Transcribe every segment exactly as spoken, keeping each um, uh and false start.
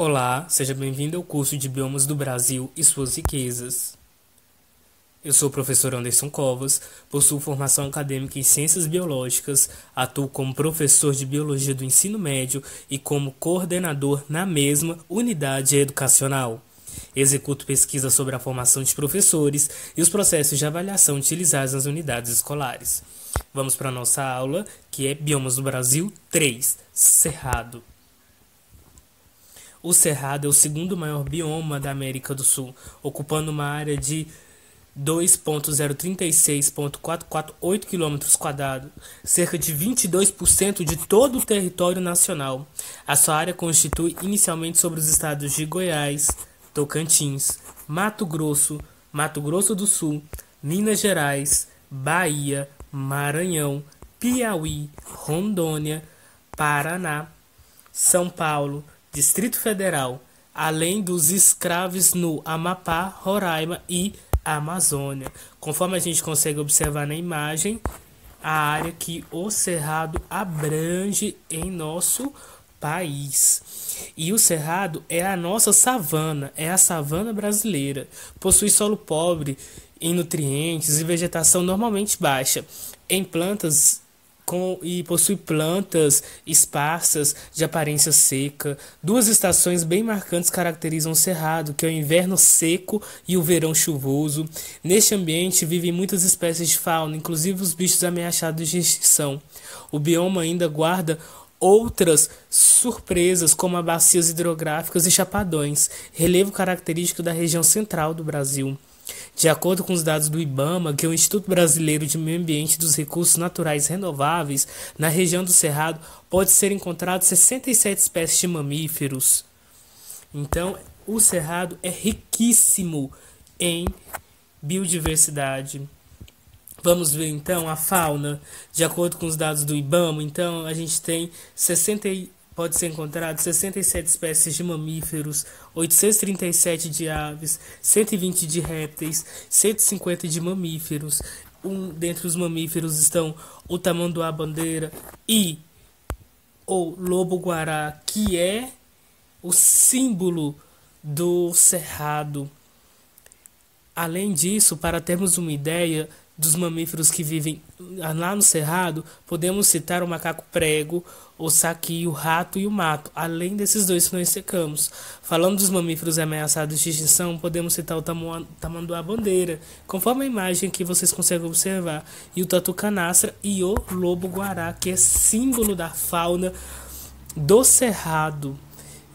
Olá, seja bem-vindo ao curso de Biomas do Brasil e Suas Riquezas. Eu sou o professor Anderson Covas, possuo formação acadêmica em Ciências Biológicas, atuo como professor de Biologia do Ensino Médio e como coordenador na mesma unidade educacional. Executo pesquisa sobre a formação de professores e os processos de avaliação utilizados nas unidades escolares. Vamos para a nossa aula, que é Biomas do Brasil três, Cerrado. O Cerrado é o segundo maior bioma da América do Sul, ocupando uma área de dois mil trinta e seis vírgula quatrocentos e quarenta e oito quilômetros quadrados, cerca de vinte e dois por cento de todo o território nacional. A sua área constitui inicialmente sobre os estados de Goiás, Tocantins, Mato Grosso, Mato Grosso do Sul, Minas Gerais, Bahia, Maranhão, Piauí, Rondônia, Paraná, São Paulo, Distrito Federal, além dos encraves no Amapá, Roraima e Amazônia. Conforme a gente consegue observar na imagem, a área que o Cerrado abrange em nosso país. E o Cerrado é a nossa savana, é a savana brasileira. Possui solo pobre em nutrientes e vegetação normalmente baixa. Em plantas Com, e possui plantas esparsas de aparência seca. Duas estações bem marcantes caracterizam o cerrado, que é o inverno seco e o verão chuvoso. Neste ambiente vivem muitas espécies de fauna, inclusive os bichos ameaçados de extinção. O bioma ainda guarda outras surpresas, como as bacias hidrográficas e chapadões, relevo característico da região central do Brasil. De acordo com os dados do IBAMA, que é o Instituto Brasileiro de Meio Ambiente e dos Recursos Naturais Renováveis, na região do Cerrado pode ser encontrado sessenta e sete espécies de mamíferos. Então, o Cerrado é riquíssimo em biodiversidade. Vamos ver então a fauna. De acordo com os dados do IBAMA, então a gente tem sessenta e pode ser encontrado sessenta e sete espécies de mamíferos, oitocentos e trinta e sete de aves, cento e vinte de répteis, cento e cinquenta de mamíferos. Um, dentre os mamíferos estão o tamanduá-bandeira e o lobo-guará, que é o símbolo do cerrado. Além disso, para termos uma ideia dos mamíferos que vivem lá no cerrado, podemos citar o macaco-prego, o saqui, o rato e o mato, além desses dois que nós secamos. Falando dos mamíferos ameaçados de extinção, podemos citar o tamanduá-bandeira, conforme a imagem que vocês conseguem observar, e o tatu-canastra e o lobo-guará, que é símbolo da fauna do cerrado.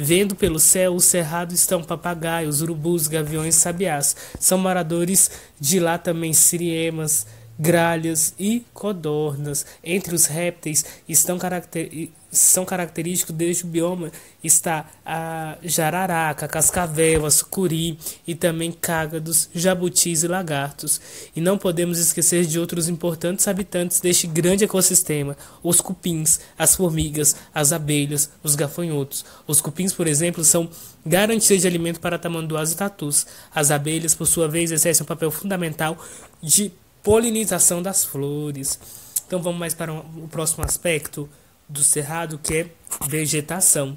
Vendo pelo céu, o cerrado estão papagaios, urubus, gaviões, sabiás. São moradores de lá também siriemas, gralhas e codornas. Entre os répteis estão caracter... são característicos deste bioma está a jararaca, cascavel, a sucuri e também cágados, jabutis e lagartos. E não podemos esquecer de outros importantes habitantes deste grande ecossistema: os cupins, as formigas, as abelhas, os gafanhotos. Os cupins, por exemplo, são garantia de alimento para tamanduás e tatus. As abelhas, por sua vez, exercem um papel fundamental de polinização das flores. Então vamos mais para o próximo aspecto do cerrado, que é vegetação.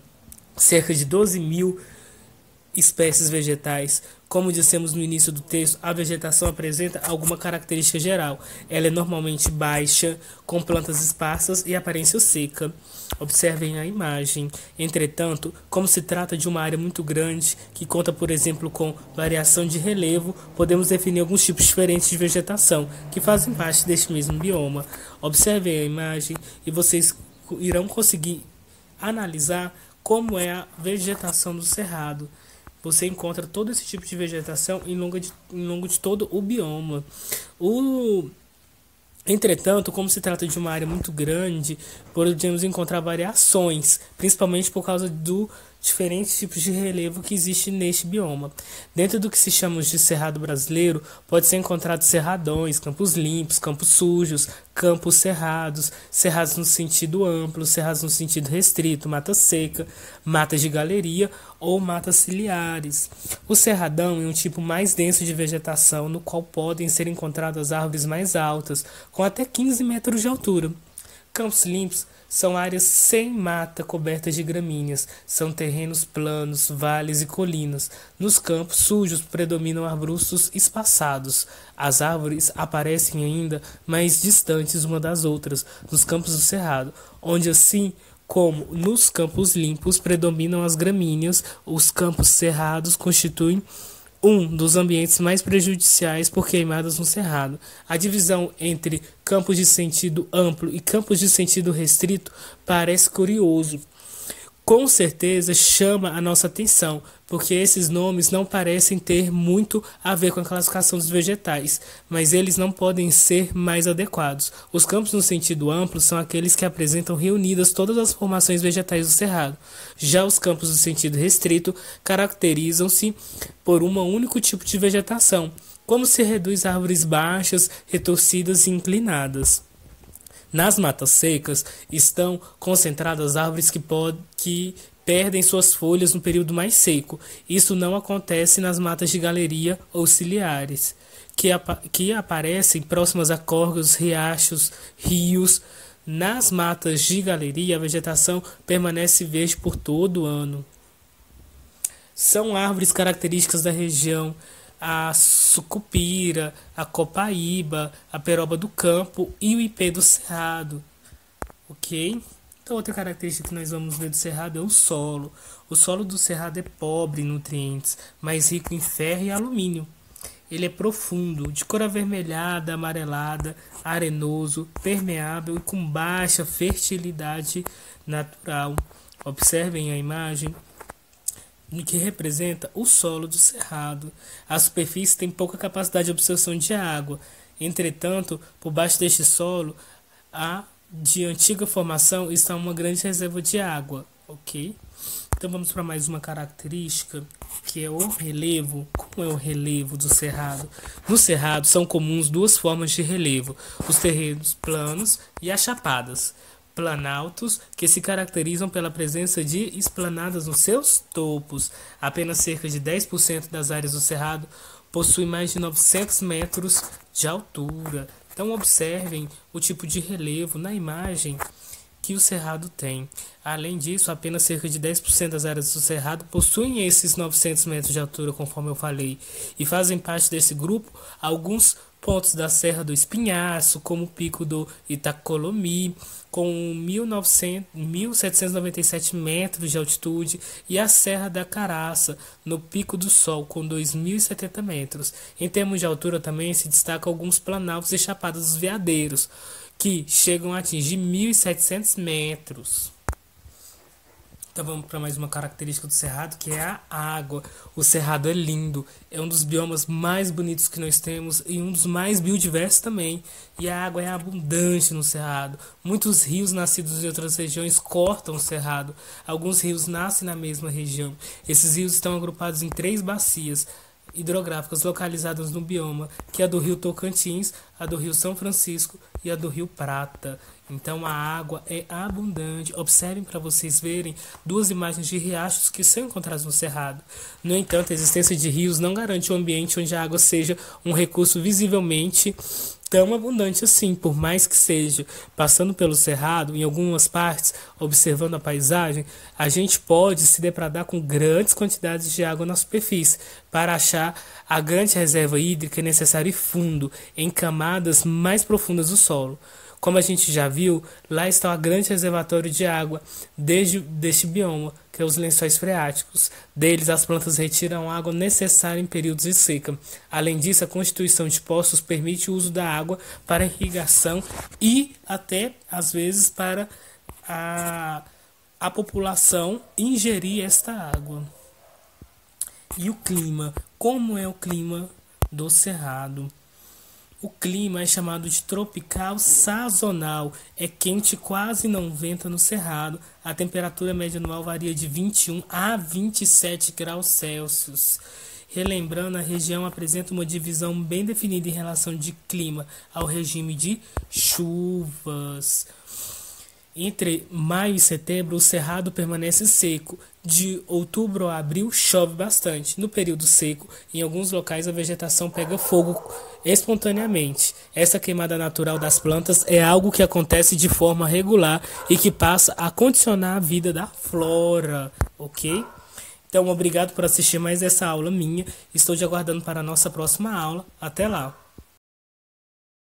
Cerca de doze mil espécies vegetais. Como dissemos no início do texto, a vegetação apresenta alguma característica geral. Ela é normalmente baixa, com plantas esparsas e aparência seca. Observem a imagem. Entretanto, como se trata de uma área muito grande, que conta, por exemplo, com variação de relevo, podemos definir alguns tipos diferentes de vegetação, que fazem parte deste mesmo bioma. Observem a imagem e vocês irão conseguir analisar como é a vegetação do cerrado. Você encontra todo esse tipo de vegetação em longo de, em longo de todo o bioma. O, entretanto, como se trata de uma área muito grande, podemos encontrar variações, principalmente por causa do diferentes tipos de relevo que existe neste bioma. Dentro do que se chama de cerrado brasileiro, pode ser encontrado cerradões, campos limpos, campos sujos, campos cerrados, cerrados no sentido amplo, cerrados no sentido restrito, mata seca, matas de galeria ou matas ciliares. O cerradão é um tipo mais denso de vegetação, no qual podem ser encontradas árvores mais altas, com até quinze metros de altura. Campos limpos são áreas sem mata cobertas de gramíneas, são terrenos planos, vales e colinas. Nos campos sujos predominam arbustos espaçados. As árvores aparecem ainda mais distantes uma das outras, nos campos do Cerrado, onde assim como nos campos limpos predominam as gramíneas, os campos cerrados constituem um dos ambientes mais prejudiciais por queimadas no Cerrado. A divisão entre campos de sentido amplo e campos de sentido restrito parece curioso. Com certeza chama a nossa atenção, porque esses nomes não parecem ter muito a ver com a classificação dos vegetais, mas eles não podem ser mais adequados. Os campos no sentido amplo são aqueles que apresentam reunidas todas as formações vegetais do Cerrado. Já os campos no sentido restrito caracterizam-se por um único tipo de vegetação, como se reduz a árvores baixas, retorcidas e inclinadas. Nas matas secas estão concentradas árvores que, pod- que perdem suas folhas no período mais seco. Isso não acontece nas matas de galeria ou ciliares, que, ap- que aparecem próximas a córregos, riachos, rios. Nas matas de galeria, a vegetação permanece verde por todo o ano. São árvores características da região a sucupira, a copaíba, a peroba do campo e o ipê do Cerrado, ok? Então, outra característica que nós vamos ver do Cerrado é o solo. O solo do Cerrado é pobre em nutrientes, mas rico em ferro e alumínio. Ele é profundo, de cor avermelhada, amarelada, arenoso, permeável e com baixa fertilidade natural. Observem a imagem que representa o solo do Cerrado. A superfície tem pouca capacidade de absorção de água. Entretanto, por baixo deste solo, a de antiga formação está uma grande reserva de água. Ok? Então vamos para mais uma característica, que é o relevo. Como é o relevo do Cerrado? No Cerrado são comuns duas formas de relevo: os terrenos planos e as chapadas. Planaltos, que se caracterizam pela presença de esplanadas nos seus topos. Apenas cerca de dez por cento das áreas do Cerrado possui mais de novecentos metros de altura. Então observem o tipo de relevo na imagem que o Cerrado tem. Além disso, apenas cerca de dez por cento das áreas do Cerrado possuem esses novecentos metros de altura, conforme eu falei, e fazem parte desse grupo alguns pontos da Serra do Espinhaço, como o Pico do Itacolomi, com mil setecentos e noventa e sete metros de altitude, e a Serra da Caraça, no Pico do Sol, com dois mil e setenta metros. Em termos de altura, também se destacam alguns planaltos e chapadas dos veadeiros, que chegam a atingir mil e setecentos metros. Então vamos para mais uma característica do Cerrado, que é a água. O Cerrado é lindo, é um dos biomas mais bonitos que nós temos e um dos mais biodiversos também. E a água é abundante no Cerrado. Muitos rios nascidos de outras regiões cortam o Cerrado. Alguns rios nascem na mesma região. Esses rios estão agrupados em três bacias hidrográficas localizadas no bioma, que é a do rio Tocantins, a do rio São Francisco e a do rio Prata. Então a água é abundante. Observem para vocês verem duas imagens de riachos que são encontrados no Cerrado. No entanto, a existência de rios não garante um ambiente onde a água seja um recurso visivelmente tão abundante assim, por mais que seja. Passando pelo Cerrado, em algumas partes, observando a paisagem, a gente pode se depradar com grandes quantidades de água na superfície. Para achar a grande reserva hídrica, é necessário ir fundo, em camadas mais profundas do solo. Como a gente já viu, lá está o grande reservatório de água desde, deste bioma, que é os lençóis freáticos. Deles, as plantas retiram a água necessária em períodos de seca. Além disso, a constituição de poços permite o uso da água para irrigação e até, às vezes, para a, a população ingerir esta água. E o clima? Como é o clima do Cerrado? O clima é chamado de tropical sazonal, é quente, quase não venta no Cerrado. A temperatura média anual varia de vinte e um a vinte e sete graus Celsius. Relembrando, a região apresenta uma divisão bem definida em relação de clima ao regime de chuvas. Entre maio e setembro, o cerrado permanece seco. De outubro a abril, chove bastante. No período seco, em alguns locais, a vegetação pega fogo espontaneamente. Essa queimada natural das plantas é algo que acontece de forma regular e que passa a condicionar a vida da flora, ok? Então, obrigado por assistir mais essa aula minha. Estou te aguardando para a nossa próxima aula. Até lá!